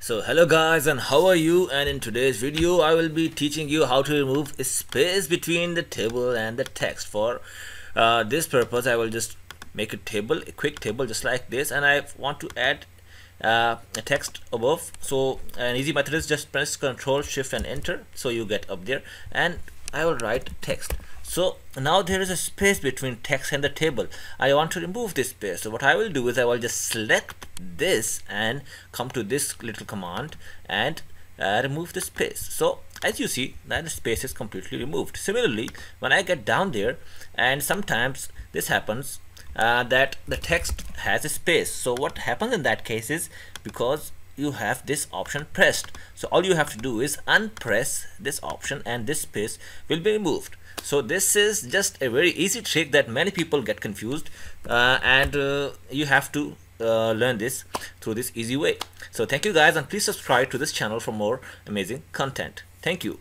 So hello guys, and how are you? And in today's video I will be teaching you how to remove space between the table and the text. For this purpose I will just make a quick table just like this, and I want to add a text above. So an easy method is just press Ctrl Shift and Enter, so you get up there, and I will write text. So now there is a space between text and the table. I want to remove this space. So what I will do is I will just select this and come to this little command and remove the space. So as you see, that the space is completely removed. Similarly, when I get down there, and sometimes this happens that the text has a space. So what happens in that case is, because you have this option pressed, so all you have to do is unpress this option and this space will be removed. So this is just a very easy trick that many people get confused, and you have to learn this through this easy way. So thank you guys, and please subscribe to this channel for more amazing content. Thank you.